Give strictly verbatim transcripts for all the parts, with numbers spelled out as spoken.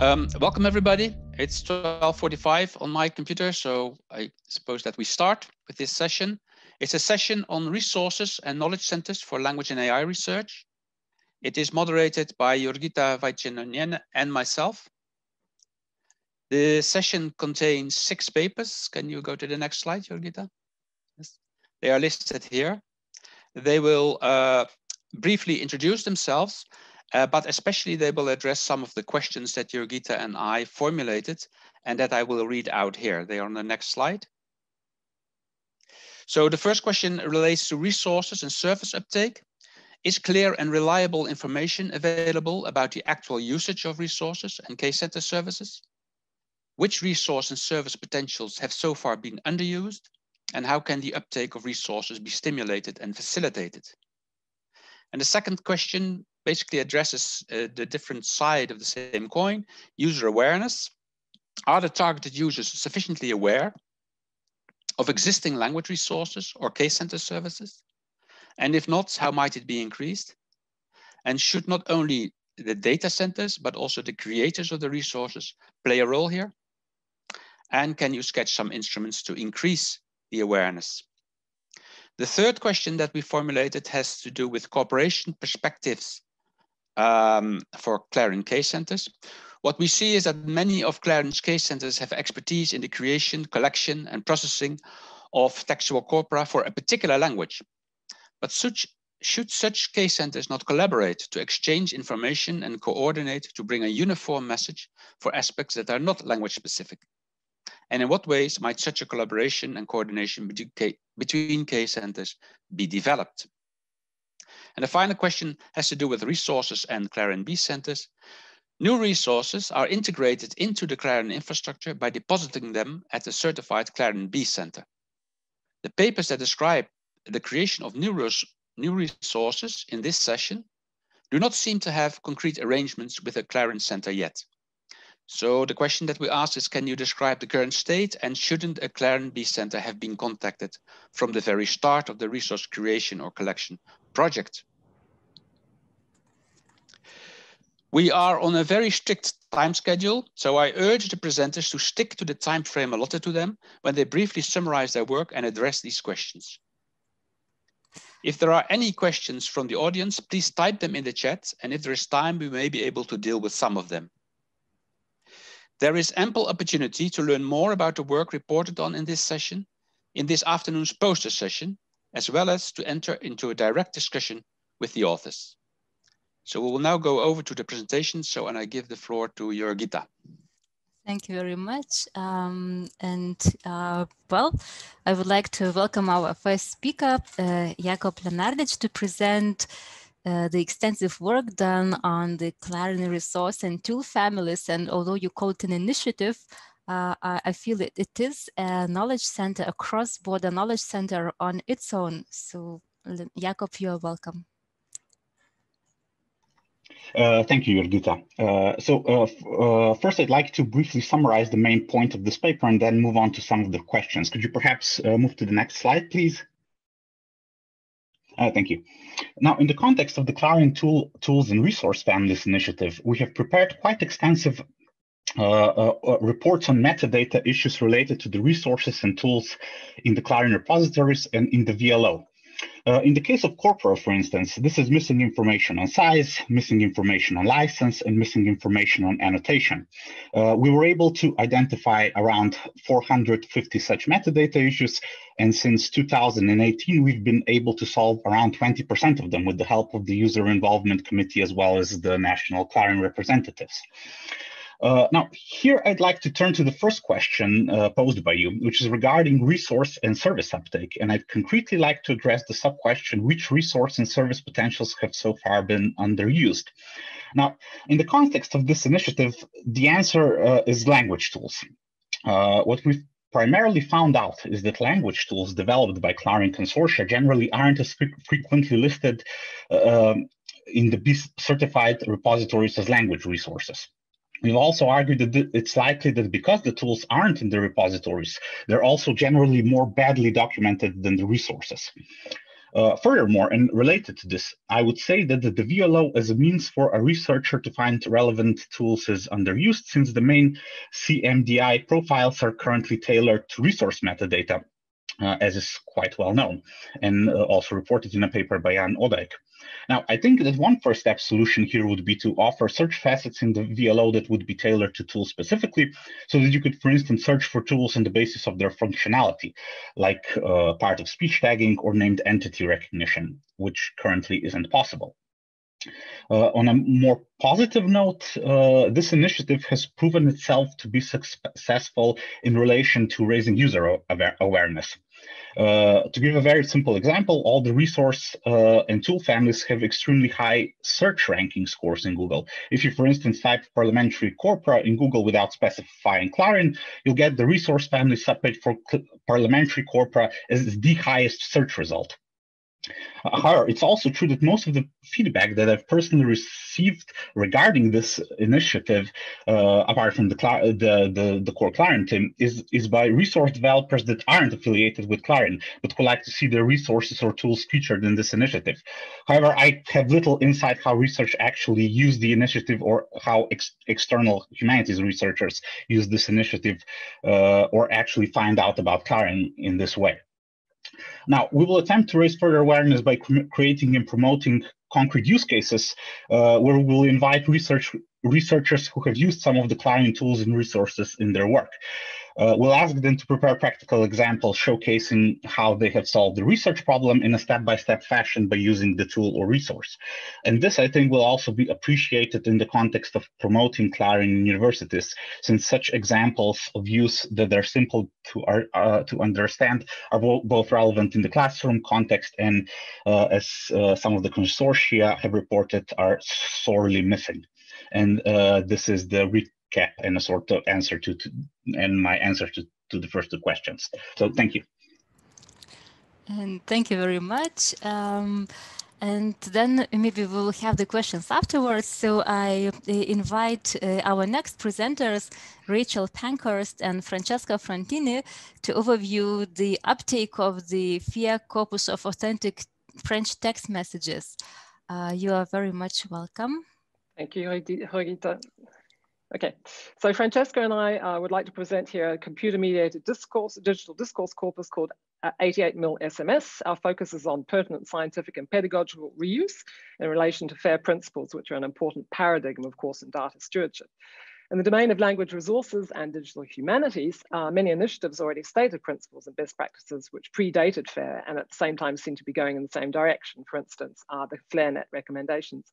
Um, welcome everybody. It's twelve forty-five on my computer, so I suppose that we start with this session. It's a session on resources and knowledge centers for language and A I research. It is moderated by Jurgita Vaičenonienė and myself. The session contains six papers. Can you go to the next slide, Jurgita? Yes. They are listed here. They will uh, briefly introduce themselves. Uh, but especially they will address some of the questions that Jurgita and I formulated and that I will read out here. They are on the next slide. So the first question relates to resources and service uptake. Is clear and reliable information available about the actual usage of resources and case center services? Which resource and service potentials have so far been underused? And how can the uptake of resources be stimulated and facilitated? And the second question basically addresses uh, the different side of the same coin, user awareness. Are the targeted users sufficiently aware of existing language resources or case center services? And if not, how might it be increased? And should not only the data centers, but also the creators of the resources play a role here? And can you sketch some instruments to increase the awareness? The third question that we formulated has to do with cooperation perspectives Um, for CLARIN case centers. What we see is that many of CLARIN's case centers have expertise in the creation, collection, and processing of textual corpora for a particular language. But such, should such case centers not collaborate to exchange information and coordinate to bring a uniform message for aspects that are not language specific? And in what ways might such a collaboration and coordination between case centers be developed? And the final question has to do with resources and CLARIN B centers. New resources are integrated into the CLARIN infrastructure by depositing them at a certified CLARIN B center. The papers that describe the creation of new, res new resources in this session do not seem to have concrete arrangements with a CLARIN center yet. So the question that we asked is, can you describe the current state, and shouldn't a CLARIN B center have been contacted from the very start of the resource creation or collection project? We are on a very strict time schedule, so I urge the presenters to stick to the time frame allotted to them when they briefly summarize their work and address these questions. If there are any questions from the audience, please type them in the chat, and if there is time, we may be able to deal with some of them. There is ample opportunity to learn more about the work reported on in this session, in this afternoon's poster session, as well as to enter into a direct discussion with the authors. So we will now go over to the presentation. So, and I give the floor to Jurgita. Thank you very much. Um, and uh, well, I would like to welcome our first speaker, uh, Jakob Lenardič, to present Uh, the extensive work done on the CLARIN resource and tool families. And although you call it an initiative, uh, I, I feel it, it is a knowledge center, a cross-border knowledge center on its own. So, Jakob, you are welcome. Uh, thank you, Jurgita. Uh, so uh, uh, first, I'd like to briefly summarize the main point of this paper and then move on to some of the questions. Could you perhaps uh, move to the next slide, please? Uh, thank you. Now, in the context of the CLARIN tool, Tools and Resource Families Initiative, we have prepared quite extensive uh, uh, reports on metadata issues related to the resources and tools in the CLARIN repositories and in the V L O. Uh, in the case of corpora, for instance, this is missing information on size, missing information on license, and missing information on annotation. Uh, we were able to identify around four hundred fifty such metadata issues, and since two thousand eighteen, we've been able to solve around twenty percent of them with the help of the User Involvement Committee as well as the national CLARIN representatives. Uh, now, here I'd like to turn to the first question uh, posed by you, which is regarding resource and service uptake. And I'd concretely like to address the sub-question, which resource and service potentials have so far been underused? Now, in the context of this initiative, the answer uh, is language tools. Uh, what we've primarily found out is that language tools developed by CLARIN consortia generally aren't as frequently listed uh, in the B certified repositories as language resources. We've also argued that it's likely that because the tools aren't in the repositories, they're also generally more badly documented than the resources. Uh, furthermore, and related to this, I would say that the, the V L O as a means for a researcher to find relevant tools is underused, since the main C M D I profiles are currently tailored to resource metadata, uh, as is quite well known, and uh, also reported in a paper by Jan Odijk. Now, I think that one first step solution here would be to offer search facets in the V L O that would be tailored to tools specifically, so that you could, for instance, search for tools on the basis of their functionality, like uh, part of speech tagging or named entity recognition, which currently isn't possible. Uh, on a more positive note, uh, this initiative has proven itself to be successful in relation to raising user aware awareness. Uh, to give a very simple example, all the resource uh, and tool families have extremely high search ranking scores in Google. If you, for instance, type parliamentary corpora in Google without specifying CLARIN, you'll get the resource family subpage for parliamentary corpora as the highest search result. However, it's also true that most of the feedback that I've personally received regarding this initiative, uh, apart from the, the, the, the core CLARIN team, is, is by resource developers that aren't affiliated with CLARIN, but would like to see their resources or tools featured in this initiative. However, I have little insight how research actually used the initiative or how ex external humanities researchers use this initiative uh, or actually find out about CLARIN in this way. Now, we will attempt to raise further awareness by creating and promoting concrete use cases uh, where we will invite research, researchers who have used some of the CLARIN tools and resources in their work. Uh, we'll ask them to prepare practical examples showcasing how they have solved the research problem in a step-by-step fashion by using the tool or resource. And this, I think, will also be appreciated in the context of promoting CLARIN in universities, since such examples of use that are simple to, are, uh, to understand are bo both relevant in the classroom context and, uh, as uh, some of the consortia have reported, are sorely missing. And uh, this is the recap and a sort of answer to, to and my answer to, to the first two questions. So thank you. And thank you very much. Um, and then maybe we'll have the questions afterwards. So I invite uh, our next presenters, Rachel Panckhurst and Francesca Frontini, to overview the uptake of the FAIR corpus of authentic French text messages. Uh, you are very much welcome. Thank you, Jurgita. Okay, so Francesca and I uh, would like to present here a computer-mediated discourse, digital discourse corpus called uh, eighty-eight mil S M S. Our focus is on pertinent scientific and pedagogical reuse in relation to FAIR principles, which are an important paradigm, of course, in data stewardship. In the domain of language resources and digital humanities, uh, many initiatives already stated principles and best practices which predated FAIR and at the same time seem to be going in the same direction. For instance, are uh, the FlareNet recommendations.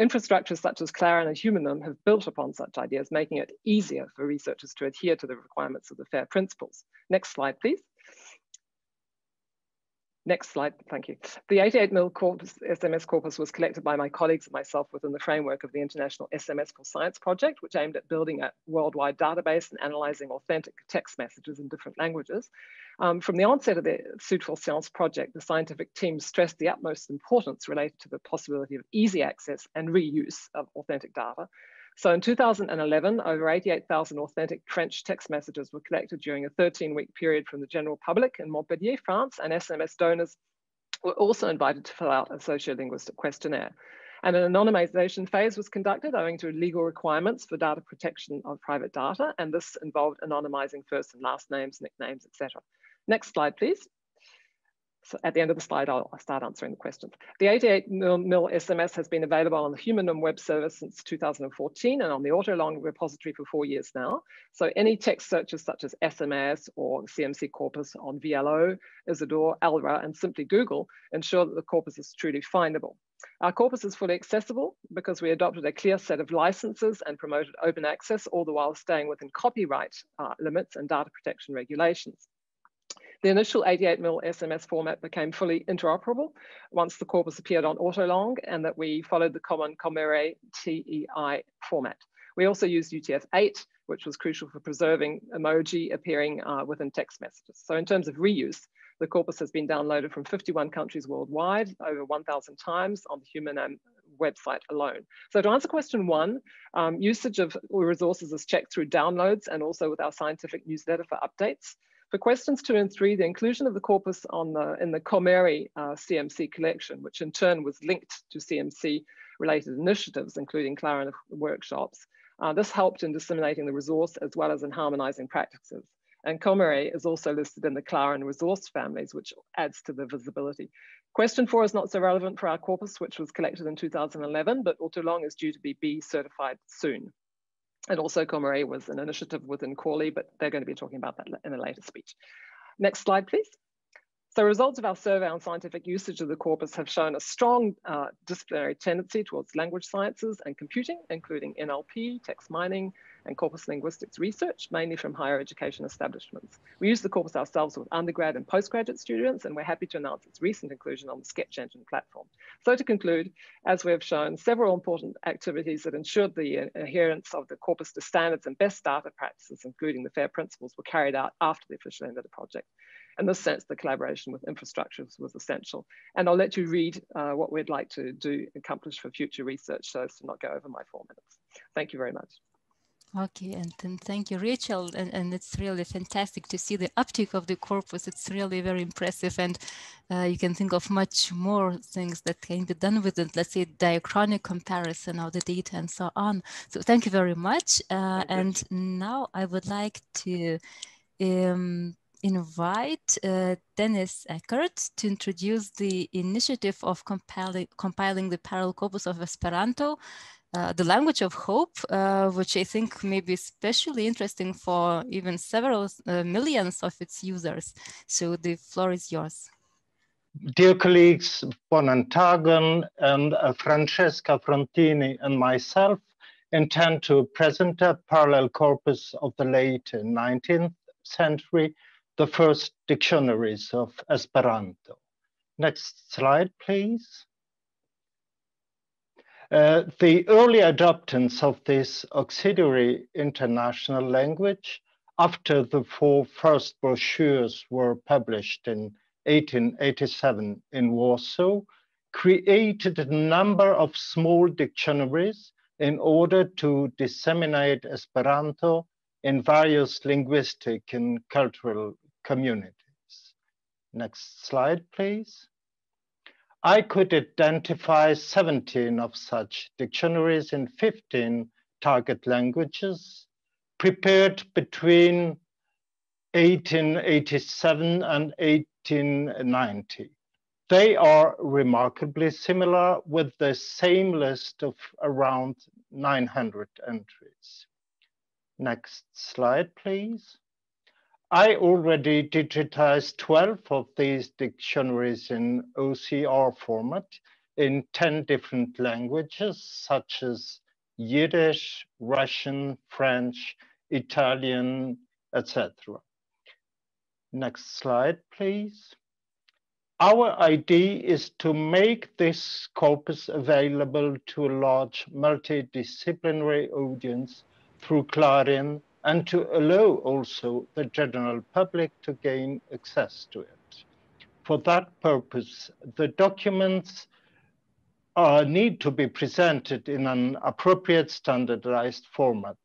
Infrastructures such as CLARIN and Huma-Num have built upon such ideas, making it easier for researchers to adhere to the requirements of the FAIR principles. Next slide, please. Next slide, thank you. The eighty-eight mil corpus, S M S corpus was collected by my colleagues and myself within the framework of the International S M S for Science project, which aimed at building a worldwide database and analyzing authentic text messages in different languages. Um, from the onset of the Sud for Science project, the scientific team stressed the utmost importance related to the possibility of easy access and reuse of authentic data. So in two thousand eleven, over eighty-eight thousand authentic French text messages were collected during a thirteen week period from the general public in Montpellier, France, and S M S donors were also invited to fill out a sociolinguistic questionnaire. And an anonymization phase was conducted owing to legal requirements for data protection of private data, and this involved anonymizing first and last names, nicknames, et cetera. Next slide, please. So at the end of the slide, I'll start answering the questions. The eighty-eight mil S M S has been available on the Huma-Num web service since two thousand fourteen and on the Ortolang repository for four years now. So any text searches such as S M S or C M C corpus on V L O, Isidore, ELRA, and simply Google ensure that the corpus is truly findable. Our corpus is fully accessible because we adopted a clear set of licenses and promoted open access, all the while staying within copyright uh, limits and data protection regulations. The initial eighty-eight mil S M S format became fully interoperable once the corpus appeared on Ortolang, and that we followed the common Comere T E I format. We also used U T F eight, which was crucial for preserving emoji appearing uh, within text messages. So in terms of reuse, the corpus has been downloaded from fifty-one countries worldwide, over one thousand times on the Huma-Num website alone. So to answer question one, um, usage of resources is checked through downloads and also with our scientific newsletter for updates. For questions two and three, the inclusion of the corpus on the, in the Comeri uh, C M C collection, which in turn was linked to C M C related initiatives, including CLARIN workshops. Uh, this helped in disseminating the resource as well as in harmonizing practices. And Comeri is also listed in the CLARIN resource families, which adds to the visibility. Question four is not so relevant for our corpus, which was collected in two thousand eleven, but Ortolang is due to be B certified soon. And also Comeri was an initiative within CORLI, but they're going to be talking about that in a later speech. Next slide, please. So results of our survey on scientific usage of the corpus have shown a strong uh, disciplinary tendency towards language sciences and computing, including N L P, text mining, and corpus linguistics research, mainly from higher education establishments. We use the corpus ourselves with undergrad and postgraduate students, and we're happy to announce its recent inclusion on the Sketch Engine platform. So to conclude, as we have shown, several important activities that ensured the adherence of the corpus to standards and best data practices, including the FAIR principles, were carried out after the official end of the project. In this sense, the collaboration with infrastructures was essential. And I'll let you read uh, what we'd like to do, accomplish for future research, so as to not go over my four minutes. Thank you very much. Okay, and, and thank you, Rachel. And, and it's really fantastic to see the uptick of the corpus. It's really very impressive. And uh, you can think of much more things that can be done with it, let's say diachronic comparison of the data and so on. So thank you very much. Uh, and now I would like to um, invite uh, Denis Eckert to introduce the initiative of compiling, compiling the parallel corpus of Esperanto, Uh, the language of hope, uh, which I think may be especially interesting for even several uh, millions of its users. So the floor is yours. Dear colleagues, Bonan Tagan and uh, Francesca Frontini and myself intend to present a parallel corpus of the late nineteenth century, the first dictionaries of Esperanto. Next slide, please. Uh, the early adoptance of this auxiliary international language after the four first brochures were published in eighteen eighty-seven in Warsaw created a number of small dictionaries in order to disseminate Esperanto in various linguistic and cultural communities. Next slide, please. I could identify seventeen of such dictionaries in fifteen target languages prepared between eighteen eighty-seven and eighteen ninety. They are remarkably similar with the same list of around nine hundred entries. Next slide, please. I already digitized twelve of these dictionaries in O C R format in ten different languages, such as Yiddish, Russian, French, Italian, et cetera. Next slide, please. Our idea is to make this corpus available to a large multidisciplinary audience through CLARIN, and to allow also the general public to gain access to it. For that purpose, the documents uh, need to be presented in an appropriate standardized format.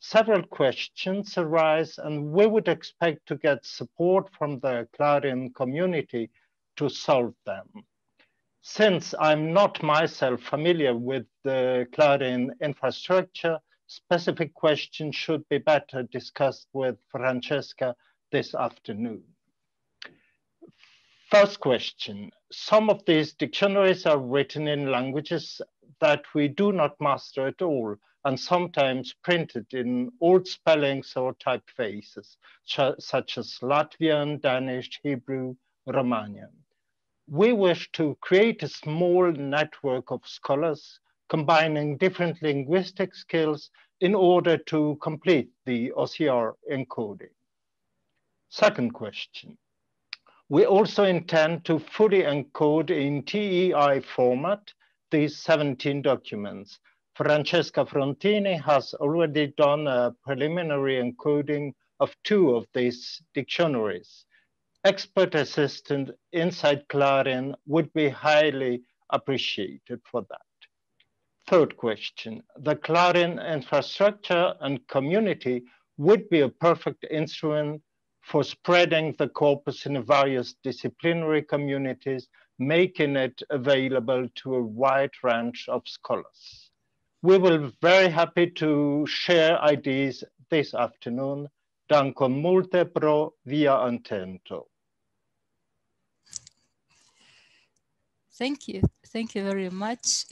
Several questions arise, and we would expect to get support from the CLARIN community to solve them. Since I'm not myself familiar with the CLARIN infrastructure, specific questions should be better discussed with Francesca this afternoon. First question, some of these dictionaries are written in languages that we do not master at all, and sometimes printed in old spellings or typefaces, such as Latvian, Danish, Hebrew, Romanian. We wish to create a small network of scholars combining different linguistic skills in order to complete the O C R encoding. Second question, we also intend to fully encode in T E I format these seventeen documents. Francesca Frontini has already done a preliminary encoding of two of these dictionaries. Expert assistance inside CLARIN would be highly appreciated for that. Third question, the CLARIN infrastructure and community would be a perfect instrument for spreading the corpus in various disciplinary communities, making it available to a wide range of scholars. We will be very happy to share ideas this afternoon. Danko multe pro via intento. Thank you. Thank you very much.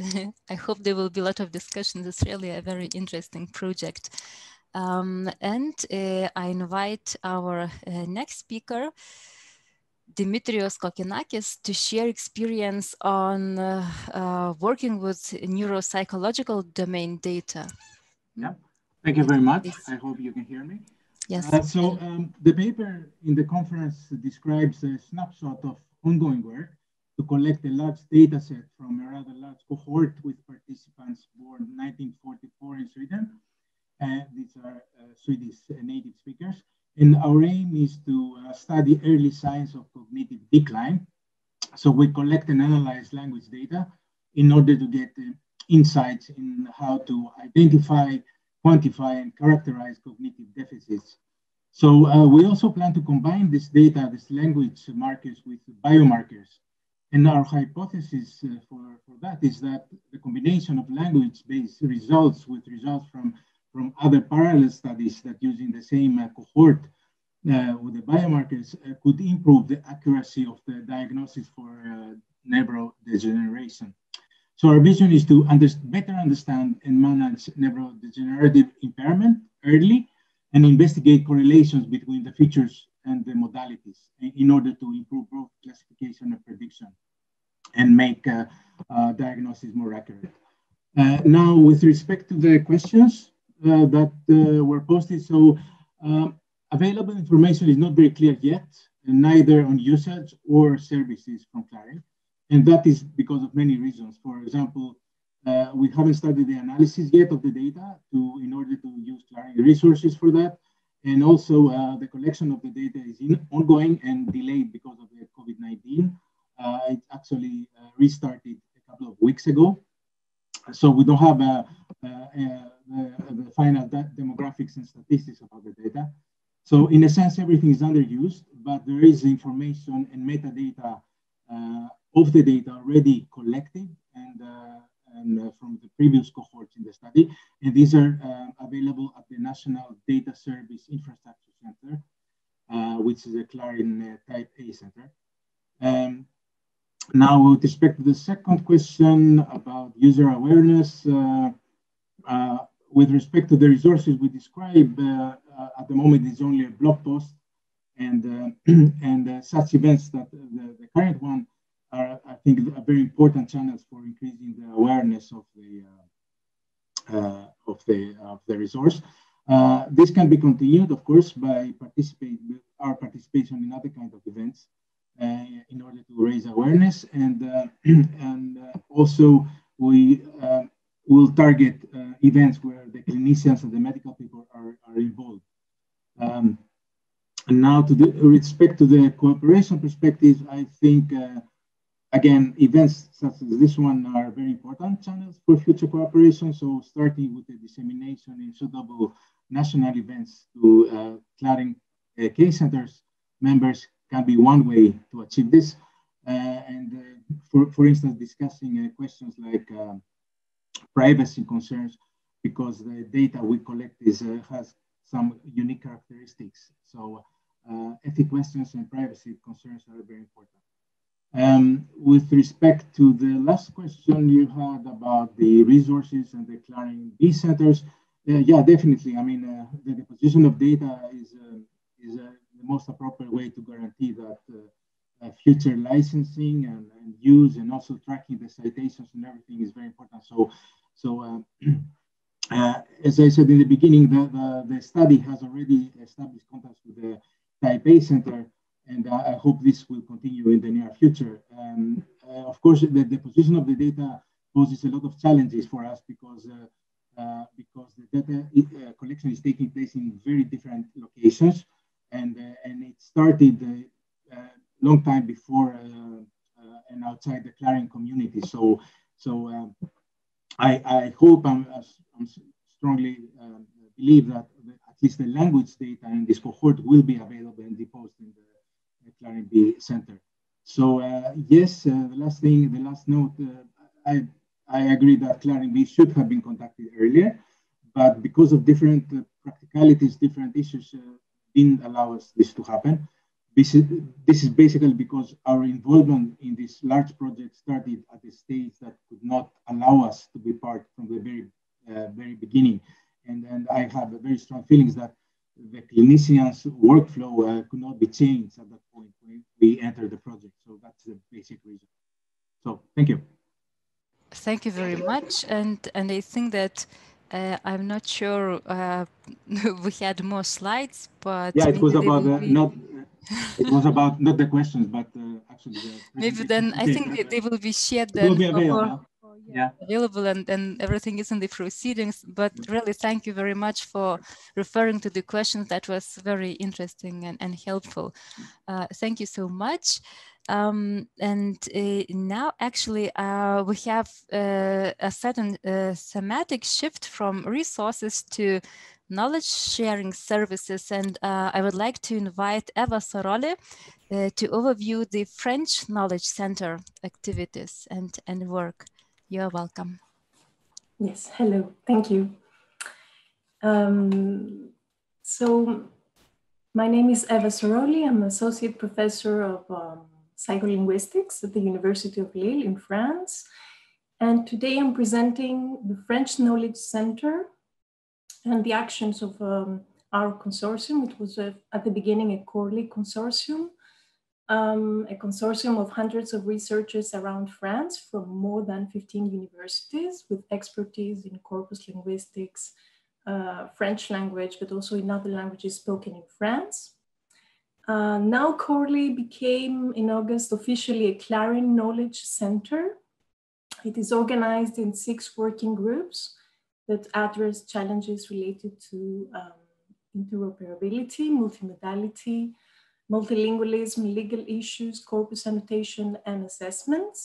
I hope there will be a lot of discussions. It's really a very interesting project. Um, and uh, I invite our uh, next speaker, Dimitrios Kokkinakis, to share experience on uh, uh, working with neuropsychological domain data. Yeah, thank you very much. Yes. I hope you can hear me. Yes. Uh, so um, the paper in the conference describes a snapshot of ongoing work to collect a large data set from a rather large cohort with participants born nineteen forty-four in Sweden. And these are uh, Swedish uh, native speakers. And our aim is to uh, study early signs of cognitive decline. So we collect and analyze language data in order to get uh, insights in how to identify, quantify, and characterize cognitive deficits. So uh, we also plan to combine this data, this language markers, with biomarkers. And our hypothesis uh, for, for that is that the combination of language-based results with results from, from other parallel studies that using the same uh, cohort uh, with the biomarkers uh, could improve the accuracy of the diagnosis for uh, neurodegeneration. So our vision is to under better understand and manage neurodegenerative impairment early and investigate correlations between the features and the modalities in order to improve both classification and prediction and make uh, uh, diagnosis more accurate. Uh, now, with respect to the questions uh, that uh, were posted, so uh, available information is not very clear yet, neither on usage or services from CLARIN, and that is because of many reasons. For example, uh, we haven't started the analysis yet of the data to, in order to use CLARIN resources for that. And also uh, the collection of the data is in ongoing and delayed because of the COVID nineteen. Uh, it actually uh, restarted a couple of weeks ago. So we don't have uh, uh, uh, the, the final demographics and statistics about the data. So in a sense, everything is underused, but there is information and metadata uh, of the data already collected and, uh, and uh, from the previous cohorts in the study. And these are uh, available at the National Data Service Infrastructure Center, uh, which is a CLARIN uh, Type A center. Um, now, with respect to the second question about user awareness, uh, uh, with respect to the resources we describe, uh, uh, at the moment it's only a blog post, and, uh, and uh, such events that the, the current one are, I think, are very important channels for increasing the awareness of the uh, uh, of the of the resource. Uh, this can be continued, of course, by participating our participation in other kind of events uh, in order to raise awareness, and uh, and uh, also we uh, will target uh, events where the clinicians and the medical people are are involved. Um, and now, to the with respect to the cooperation perspective, I think. Uh, Again, events such as this one are very important channels for future cooperation. So starting with the dissemination in suitable national events to uh, CLARIN uh, case centers members can be one way to achieve this. Uh, and uh, for, for instance, discussing uh, questions like um, privacy concerns, because the data we collect is, uh, has some unique characteristics. So uh, ethics questions and privacy concerns are very important. Um, with respect to the last question you had about the resources and the CLARIN B centers, uh, yeah, definitely. I mean, uh, the deposition of data is uh, is uh, the most appropriate way to guarantee that uh, uh, future licensing and, and use, and also tracking the citations and everything is very important. So, so uh, uh, as I said in the beginning, the, the the study has already established contacts with the Type A center. And I hope this will continue in the near future. Um, uh, of course, the deposition of the data poses a lot of challenges for us because uh, uh, because the data uh, collection is taking place in very different locations, and uh, and it started a uh, uh, long time before uh, uh, and outside the CLARIN community. So so um, I I hope I'm, I'm strongly um, believe that the since the language data in this cohort will be available and deposed in the CLARIN B Center. So uh, yes, uh, the last thing, the last note, uh, I, I agree that CLARIN B should have been conducted earlier, but because of different uh, practicalities, different issues uh, didn't allow us this to happen. This is, this is basically because our involvement in this large project started at a stage that could not allow us to be part from the very, uh, very beginning. And, and I have a very strong feelings that the clinicians' workflow uh, could not be changed at that point when we entered the project. So that's the basic reason. So thank you. Thank you very much. And, and I think that Uh, I'm not sure uh, we had more slides, but yeah, it was about uh, be... not. Uh, it was about not the questions, but uh, actually. The maybe then I think they, they will be shared. Then will be available. Or, yeah, available, and and everything is in the proceedings. But really, thank you very much for referring to the questions. That was very interesting and and helpful. Uh, thank you so much. Um, and uh, now, actually, uh, we have uh, a sudden uh, thematic shift from resources to knowledge sharing services. And uh, I would like to invite Eva Soroli uh, to overview the French Knowledge Center activities and, and work. You're welcome. Yes, hello. Thank you. Um, so, my name is Eva Soroli. I'm associate professor of um, psycholinguistics at the University of Lille in France. And today I'm presenting the French Knowledge Center and the actions of um, our consortium. It was a, at the beginning a CORLI consortium, um, a consortium of hundreds of researchers around France from more than fifteen universities with expertise in corpus linguistics, uh, French language, but also in other languages spoken in France. Uh, now CORLI became in August officially a CLARIN Knowledge Center. It is organized in six working groups that address challenges related to um, interoperability, multimodality, multilingualism, legal issues, corpus annotation, and assessments.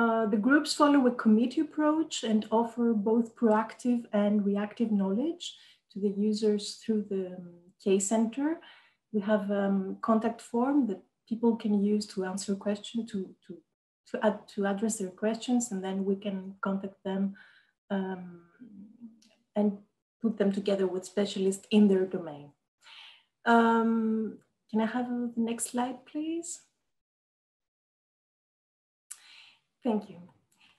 Uh, the groups follow a committee approach and offer both proactive and reactive knowledge to the users through the um, case center. We have a um, contact form that people can use to answer questions, to, to, to, add, to address their questions, and then we can contact them um, and put them together with specialists in their domain. Um, can I have the next slide, please? Thank you.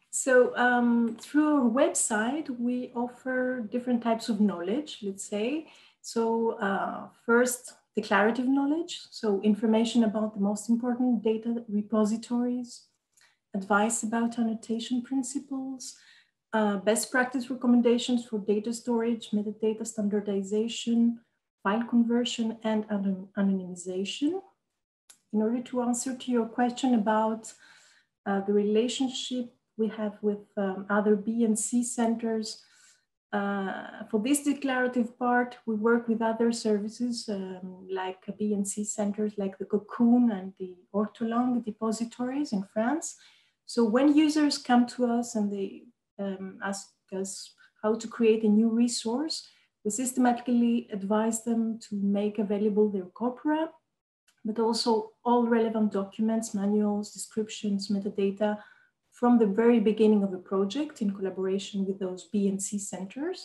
So um, through our website, we offer different types of knowledge, let's say. So uh, first, declarative knowledge, so information about the most important data repositories, advice about annotation principles, uh, best practice recommendations for data storage, metadata standardization, file conversion, and anonymization. In order to answer to your question about uh, the relationship we have with um, other B and C centers, Uh, for this declarative part, we work with other services um, like B and C centers, like the Cocoon and the Ortolang depositories in France. So when users come to us and they um, ask us how to create a new resource, we systematically advise them to make available their corpora, but also all relevant documents, manuals, descriptions, metadata, from the very beginning of the project in collaboration with those B and C centers.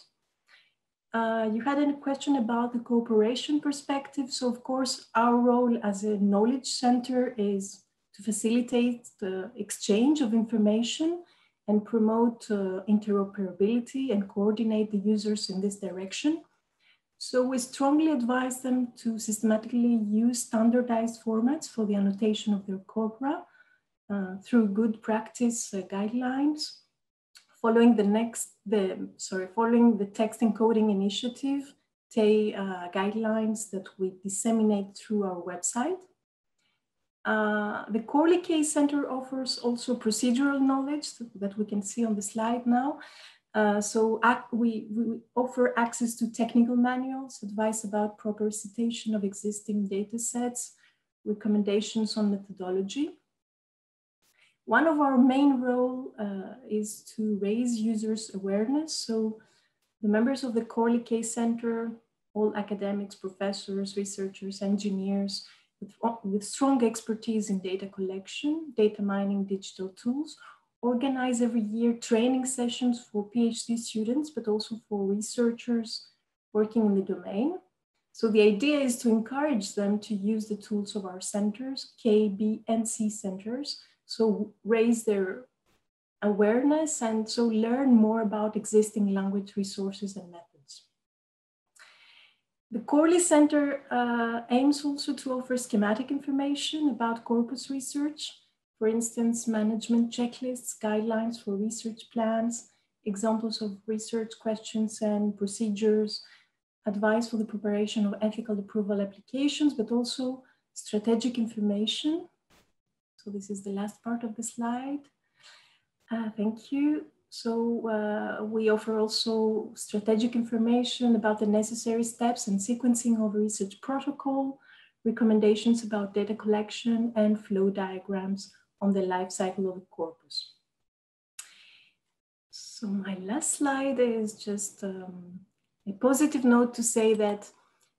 Uh, you had a question about the cooperation perspective. So of course, our role as a knowledge center is to facilitate the exchange of information and promote uh, interoperability and coordinate the users in this direction. So we strongly advise them to systematically use standardized formats for the annotation of their corpora, Uh, through good practice uh, guidelines, following the next, the sorry, following the text encoding initiative, T E I uh, guidelines that we disseminate through our website. Uh, the CORLI Case Center offers also procedural knowledge that we can see on the slide now. Uh, so we, we offer access to technical manuals, advice about proper citation of existing data sets, recommendations on methodology. One of our main role uh, is to raise users' awareness. So The members of the CORLI Case Center, all academics, professors, researchers, engineers, with, with strong expertise in data collection, data mining, digital tools, organize every year training sessions for PhD students, but also for researchers working in the domain. So the idea is to encourage them to use the tools of our centers, K, B, and C centers, so raise their awareness and so learn more about existing language resources and methods. The CORLI Center uh, aims also to offer schematic information about corpus research, for instance, management checklists, guidelines for research plans, examples of research questions and procedures, advice for the preparation of ethical approval applications, but also strategic information. So this is the last part of the slide. Uh, thank you. So uh, we offer also strategic information about the necessary steps and sequencing of research protocol, recommendations about data collection and flow diagrams on the life cycle of the corpus. So my last slide is just um, a positive note to say that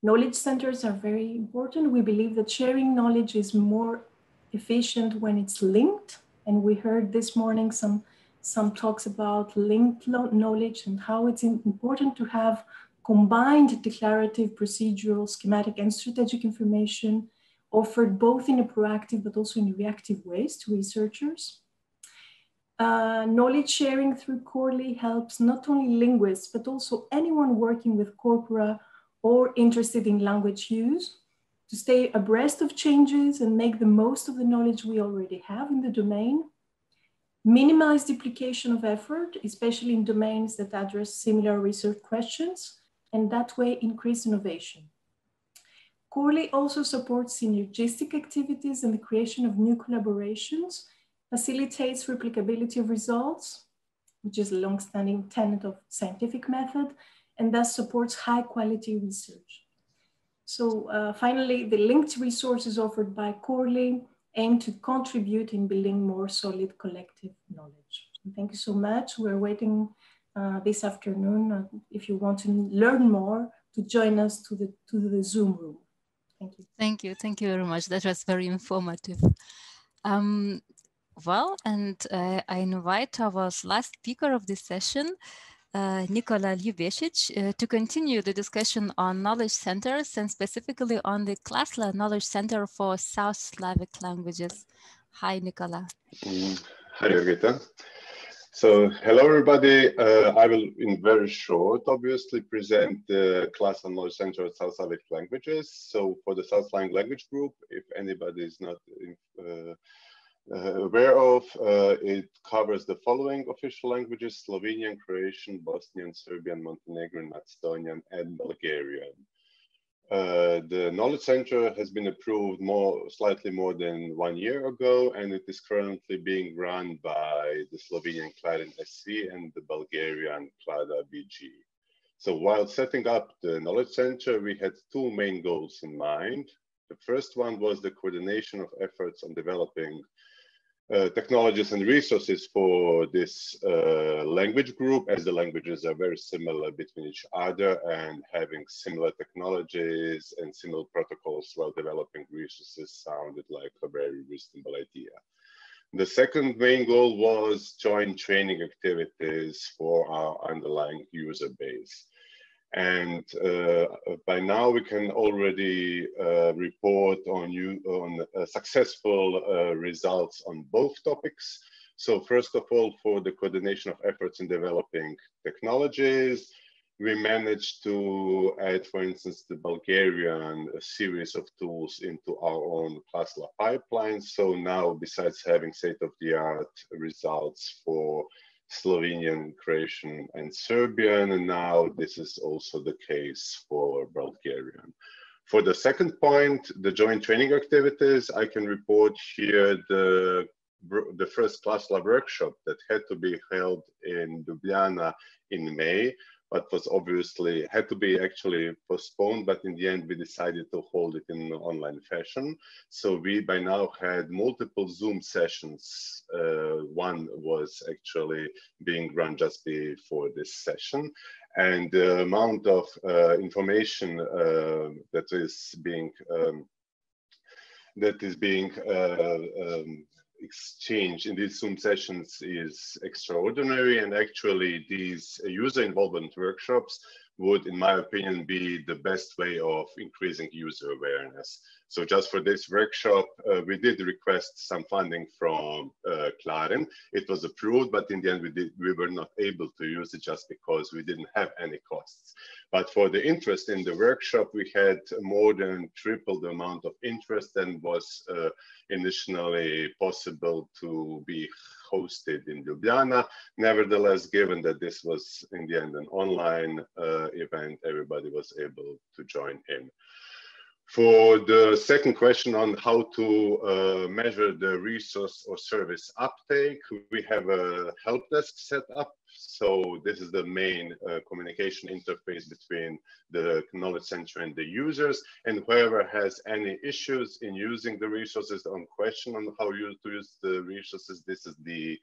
knowledge centers are very important. We believe that sharing knowledge is more efficient when it's linked. And we heard this morning some, some talks about linked knowledge and how it's important to have combined declarative, procedural, schematic, and strategic information offered both in a proactive but also in reactive ways to researchers. Uh, knowledge sharing through CORLI helps not only linguists, but also anyone working with corpora or interested in language use to stay abreast of changes and make the most of the knowledge we already have in the domain. Minimize duplication of effort, especially in domains that address similar research questions, and that way increase innovation. CORLI also supports synergistic activities and the creation of new collaborations, facilitates replicability of results, which is a long-standing tenet of scientific method, and thus supports high-quality research. So uh, finally, the linked resources offered by CORLI aim to contribute in building more solid collective knowledge. And thank you so much. We're waiting uh, this afternoon uh, if you want to learn more to join us to the, to the Zoom room. Thank you. Thank you. Thank you very much. That was very informative. Um, Well, and uh, I invite our last speaker of this session, uh, Nikola Ljubešić, uh, to continue the discussion on knowledge centers and specifically on the CLASSLA Knowledge Center for South Slavic Languages. Hi, Nikola. Hi, Jurgita. So, hello, everybody. Uh, I will, in very short, obviously, present the uh, CLASSLA Knowledge Center of South Slavic Languages. So, for the South Slavic language group, if anybody is not uh, Uh, aware of, uh, it covers the following official languages: Slovenian, Croatian, Bosnian, Serbian, Montenegrin, Macedonian, and Bulgarian. Uh, the Knowledge Center has been approved more, slightly more than one year ago, and it is currently being run by the Slovenian CLARIN E R I C and the Bulgarian CLADA B G. So while setting up the Knowledge Center, we had two main goals in mind. The first one was the coordination of efforts on developing Uh, technologies and resources for this uh, language group, as the languages are very similar between each other and having similar technologies and similar protocols while developing resources sounded like a very reasonable idea. The second main goal was joint training activities for our underlying user base. And uh, by now we can already uh, report on, you, on uh, successful uh, results on both topics. So first of all, for the coordination of efforts in developing technologies, we managed to add, for instance, the Bulgarian series of tools into our own CLASSLA pipeline. So now, besides having state-of-the-art results for Slovenian, Croatian, and Serbian, and now this is also the case for Bulgarian. For the second point, the joint training activities, I can report here the, the first CLASSLA workshop that had to be held in Ljubljana in May but was obviously had to be actually postponed. But in the end, we decided to hold it in online fashion. So we by now had multiple Zoom sessions. Uh, one was actually being run just before this session. And the amount of uh, information uh, that is being um, that is being uh, um, exchanged in these Zoom sessions is extraordinary. And actually, these user involvement workshops would, in my opinion, be the best way of increasing user awareness. So just for this workshop, uh, we did request some funding from uh, CLARIN. It was approved, but in the end, we, did, we were not able to use it just because we didn't have any costs. But for the interest in the workshop, we had more than triple the amount of interest than was uh, initially possible to be hosted in Ljubljana. Nevertheless, given that this was in the end an online uh, event, everybody was able to join in. For the second question on how to uh, measure the resource or service uptake, we have a help desk set up. So this is the main uh, communication interface between the knowledge center and the users, and whoever has any issues in using the resources or question on how you to use the resources, this is the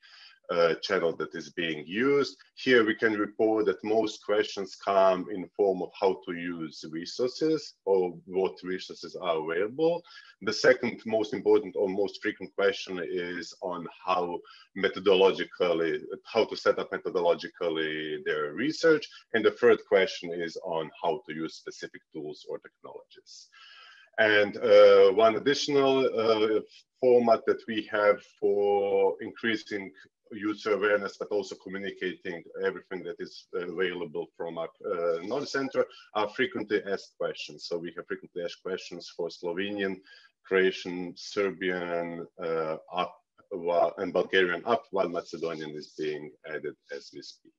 uh, channel that is being used. Here we can report that most questions come in form of how to use resources or what resources are available. The second most important or most frequent question is on how methodologically, how to set up methodology methodologically their research. And the third question is on how to use specific tools or technologies. And uh, one additional uh, format that we have for increasing user awareness, but also communicating everything that is available from our uh, knowledge center are frequently asked questions. So we have frequently asked questions for Slovenian, Croatian, Serbian, uh, up and Bulgarian up, while Macedonian is being added as we speak.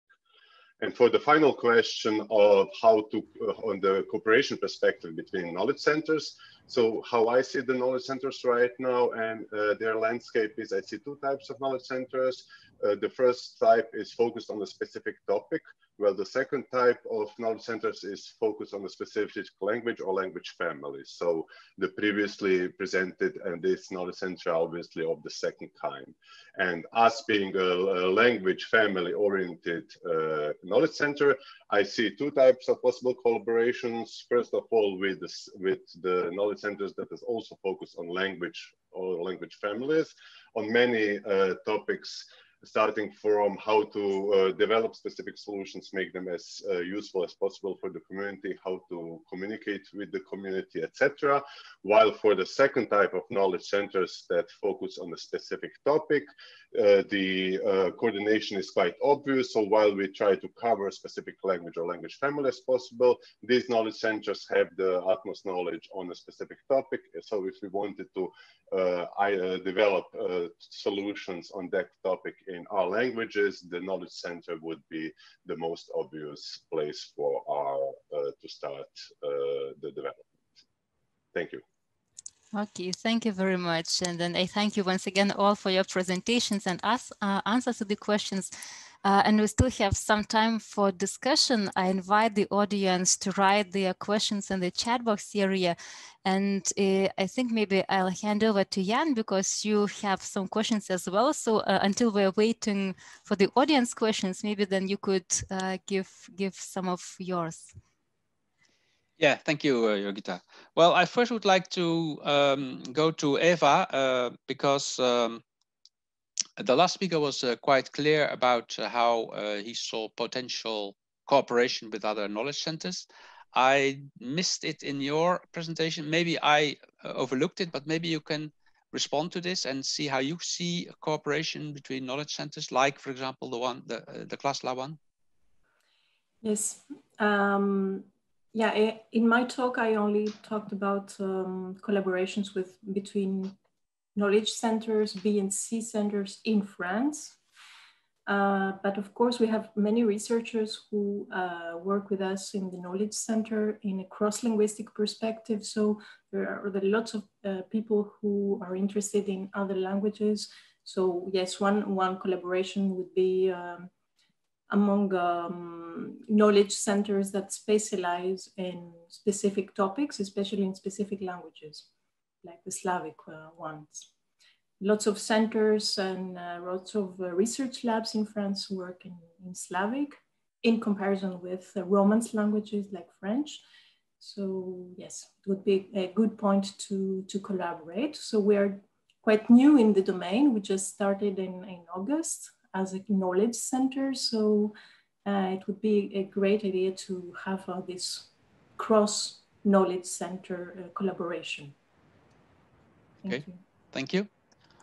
And for the final question of how to, uh, on the cooperation perspective between knowledge centers, so how I see the knowledge centers right now and uh, their landscape is I see two types of knowledge centers. Uh, the first type is focused on a specific topic, while the second type of knowledge centers is focused on a specific language or language family. So the previously presented and this knowledge center are obviously of the second kind. And us being a, a language family oriented uh, knowledge center, I see two types of possible collaborations. First of all, with the, with the knowledge centers that is also focused on language or language families on many uh, topics, starting from how to uh, develop specific solutions, make them as uh, useful as possible for the community, how to communicate with the community, et cetera. While for the second type of knowledge centers that focus on a specific topic, uh, the uh, coordination is quite obvious. So while we try to cover specific language or language family as possible, these knowledge centers have the utmost knowledge on a specific topic. So if we wanted to uh, I, uh, develop uh, solutions on that topic in our languages, the knowledge center would be the most obvious place for our uh, to start uh, the development. Thank you. Okay, thank you very much. And then I thank you once again all for your presentations and us, uh, answers to the questions. Uh, and we still have some time for discussion. I invite the audience to write their questions in the chat box area. And uh, I think maybe I'll hand over to Jan because you have some questions as well. So uh, until we're waiting for the audience questions, maybe then you could uh, give, give some of yours. Yeah, thank you, uh, Jurgita. Well, I first would like to um, go to Eva uh, because um, the last speaker was uh, quite clear about uh, how uh, he saw potential cooperation with other knowledge centers. I missed it in your presentation. Maybe I uh, overlooked it, but maybe you can respond to this and see how you see cooperation between knowledge centers, like, for example, the one, the, uh, the CLASSLA one. Yes. Um, yeah, in my talk, I only talked about um, collaborations with between knowledge centers, B and C centers in France. Uh, but of course, we have many researchers who uh, work with us in the knowledge center in a cross-linguistic perspective. So there are, there are lots of uh, people who are interested in other languages. So yes, one, one collaboration would be um, among um, knowledge centers that specialize in specific topics, especially in specific languages, like the Slavic uh, ones. Lots of centers and uh, lots of uh, research labs in France work in, in Slavic in comparison with uh, Romance languages like French. So yes, it would be a good point to, to collaborate. So we are quite new in the domain. We just started in, in August as a knowledge center. So uh, it would be a great idea to have uh, this cross knowledge center uh, collaboration. Thank okay, you. Thank you.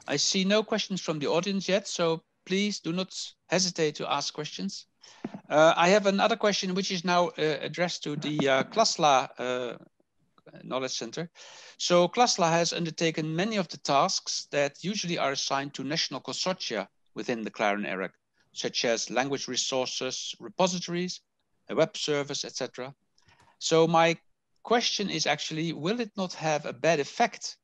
I see no questions from the audience yet, so please do not hesitate to ask questions. Uh, I have another question, which is now uh, addressed to the uh, CLASSLA uh, Knowledge Center. So CLASSLA has undertaken many of the tasks that usually are assigned to national consortia within the CLARIN ERIC, such as language resources, repositories, a web service, et cetera. So my question is actually, will it not have a bad effect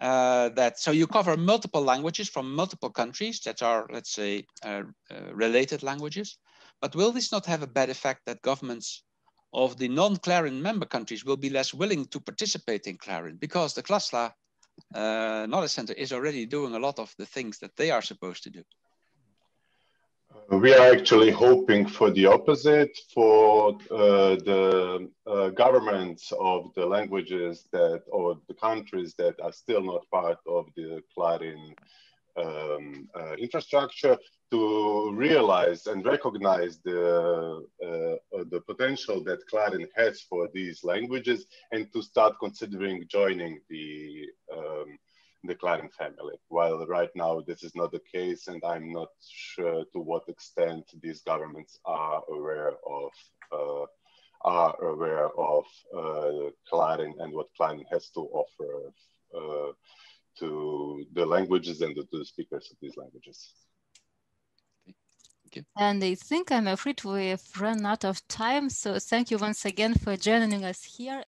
Uh, that so you cover multiple languages from multiple countries that are, let's say, uh, uh, related languages, but will this not have a bad effect that governments of the non-CLARIN member countries will be less willing to participate in CLARIN, because the CLASSLA uh, Knowledge Center is already doing a lot of the things that they are supposed to do? We are actually hoping for the opposite, for uh, the uh, governments of the languages that, or the countries that are still not part of the CLARIN um, uh, infrastructure, to realize and recognize the, uh, the potential that CLARIN has for these languages, and to start considering joining the um, the CLARIN family. While right now this is not the case, and I'm not sure to what extent these governments are aware of uh, are aware of uh, CLARIN and what CLARIN has to offer uh, to the languages and to the speakers of these languages. And I think, I'm afraid we've run out of time. So thank you once again for joining us here.